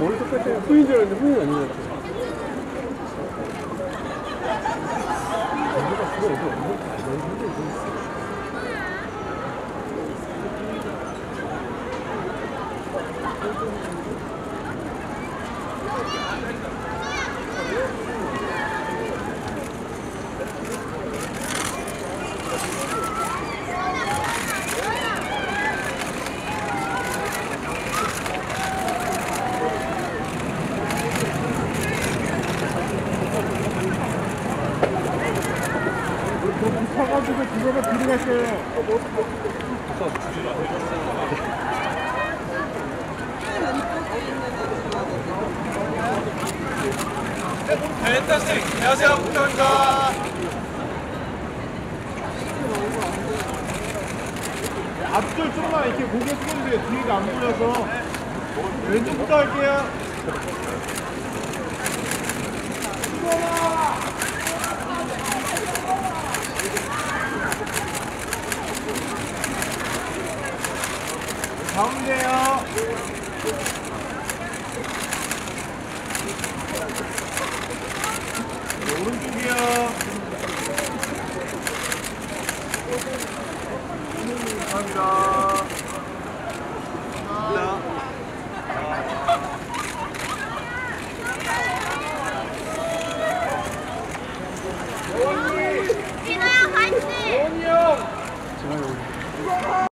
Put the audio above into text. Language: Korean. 머리 똑같아요. 후인 줄 알았는데 후인 아닌 것 같아요. 펜타스틱 안녕하세요. 펜타곤입니다. 앞줄 좀만 이렇게 고개 숙이면 돼요. 뒤가 안 보여서. 왼쪽부터 할게요. 가운데요. 오른쪽이요. 감사합니다. 진호야, 반지! 진호 형!